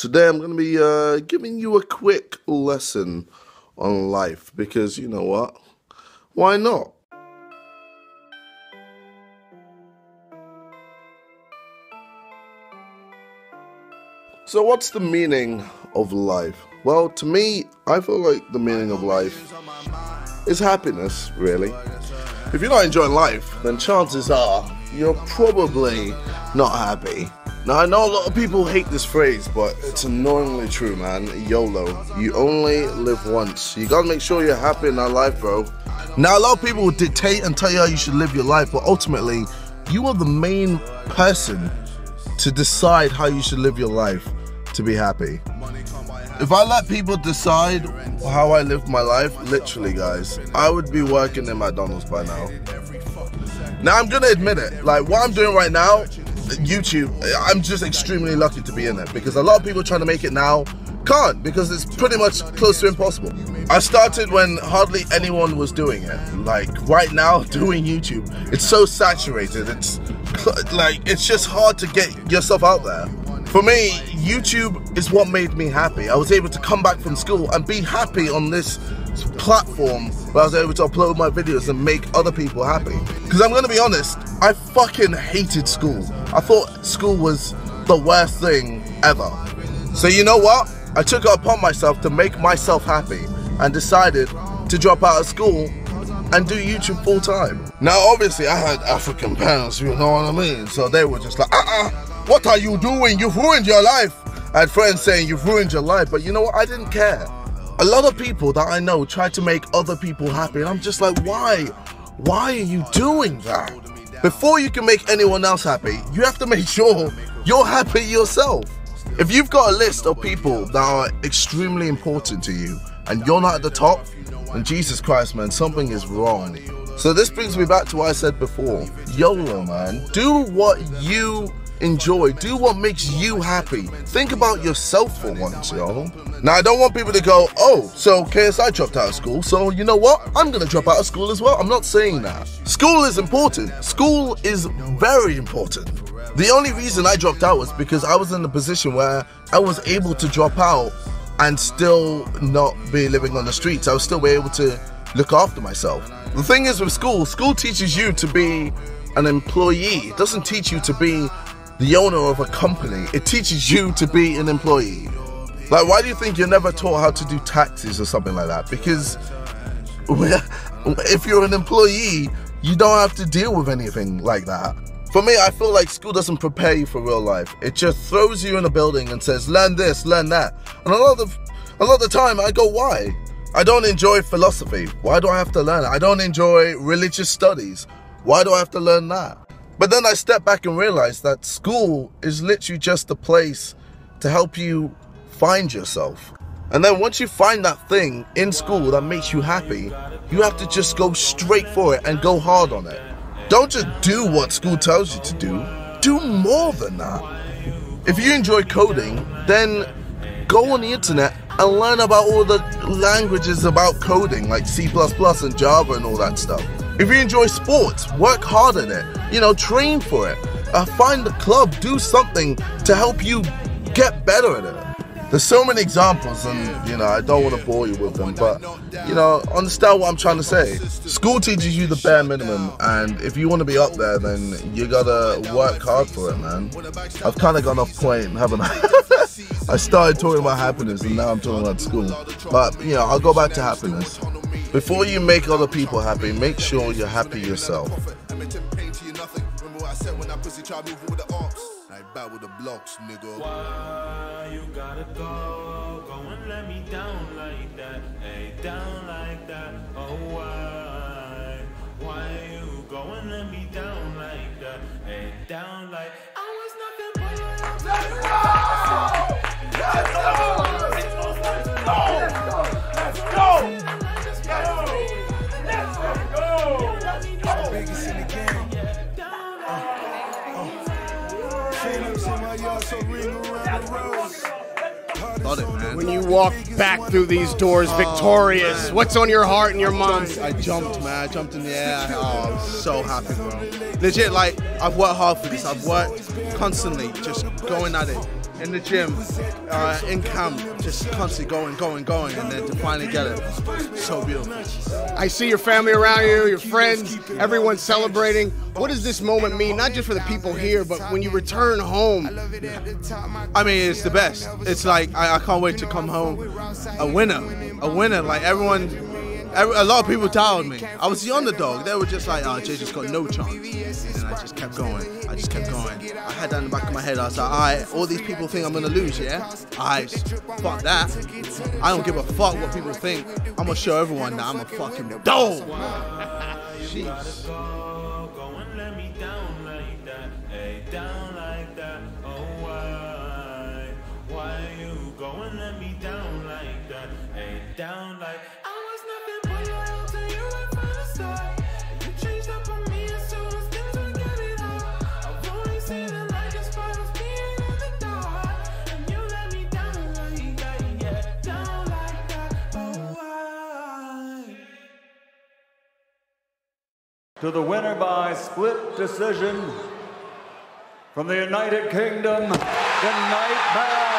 Today I'm going to be giving you a quick lesson on life, because you know what, why not? So what's the meaning of life? Well, to me, I feel like the meaning of life is happiness, really. If you're not enjoying life, then chances are you're probably not happy. Now, I know a lot of people hate this phrase, but it's annoyingly true, man. YOLO. You only live once. You gotta make sure you're happy in that life, bro. Now, a lot of people will dictate and tell you how you should live your life, but ultimately, you are the main person to decide how you should live your life to be happy. If I let people decide how I live my life, literally, guys, I would be working in McDonald's by now. Now, I'm gonna admit it, like, what I'm doing right now, YouTube, I'm just extremely lucky to be in it, because a lot of people trying to make it now can't, because it's pretty much close to impossible. I started when hardly anyone was doing it. Like, right now, doing YouTube, it's so saturated, it's just hard to get yourself out there. For me, YouTube is what made me happy. I was able to come back from school and be happy on this platform where I was able to upload my videos and make other people happy. Because I'm going to be honest, I fucking hated school. I thought school was the worst thing ever. So you know what? I took it upon myself to make myself happy and decided to drop out of school and do YouTube full time. Now obviously I had African parents, you know what I mean? So they were just like, what are you doing? You've ruined your life. I had friends saying you've ruined your life, but you know what? I didn't care. A lot of people that I know try to make other people happy, and I'm just like, why? Why are you doing that? Before you can make anyone else happy, you have to make sure you're happy yourself. If you've got a list of people that are extremely important to you and you're not at the top, then Jesus Christ, man, something is wrong. So this brings me back to what I said before. YOLO, man. Do what you enjoy. Do what makes you happy. Think about yourself for once, y'all. Now, I don't want people to go, oh, so KSI dropped out of school, so you know what? I'm going to drop out of school as well. I'm not saying that. School is important. School is very important. The only reason I dropped out was because I was in the position where I was able to drop out and still not be living on the streets. I was still able to look after myself. The thing is with school, school teaches you to be an employee. It doesn't teach you to be the owner of a company. It teaches you to be an employee. Like, why do you think you're never taught how to do taxes or something like that? Because if you're an employee, you don't have to deal with anything like that. For me, I feel like school doesn't prepare you for real life. It just throws you in a building and says, learn this, learn that. And a lot of the time I go, why? I don't enjoy philosophy. Why do I have to learn it? I don't enjoy religious studies. Why do I have to learn that? But then I step back and realize that school is literally just a place to help you find yourself. And then once you find that thing in school that makes you happy, you have to just go straight for it and go hard on it. Don't just do what school tells you to do. Do more than that. If you enjoy coding, then go on the internet and learn about all the languages about coding, like C++ and Java and all that stuff. If you enjoy sports, work hard at it. You know, train for it. Find the club, do something to help you get better at it. There's so many examples, and you know, I don't want to bore you with them, but you know, understand what I'm trying to say. School teaches you the bare minimum, and if you want to be up there, then you gotta work hard for it, man. I've kind of gone off point, haven't I? I started talking about happiness, and now I'm talking about school. But you know, I'll go back to happiness. Before you make other people happy, make sure you're happy yourself. When I pussy try move with the ops, I battle the blocks, nigga. Why you gotta go? Go and let me down like that, hey, down like that. Oh why? Why you go and let me down like that, hey, down like I was nothing but you. Let's go! Let's go! Let's go! Let's go! Let's go! Let's go! Biggest in the game. When you walk back through these doors victorious, what's on your heart and your mind? I jumped, man. I jumped in the air. Oh, I'm so happy, bro. Legit, like, I've worked hard for this. I've worked constantly, just going at it. in the gym, income, just constantly going, and then to finally get it, so beautiful. I see your family around you, your friends, everyone celebrating. What does this moment mean, not just for the people here, but when you return home? I mean, it's the best. It's like, I can't wait to come home a winner, like everyone. A lot of people doubted me. I was the underdog. They were just like, oh, Jay just got no chance. And I just kept going. I just kept going. I had that in the back of my head. I was like, all right, all these people think I'm going to lose, yeah? All right, fuck that. I don't give a fuck what people think. I'm going to show everyone that I'm a fucking dog. Jeez. Go and let me down like that. Hey, down like that. Oh, why? Why you go and let me down like that? Hey, down like that. To the winner by split decision, from the United Kingdom, the Nightmare.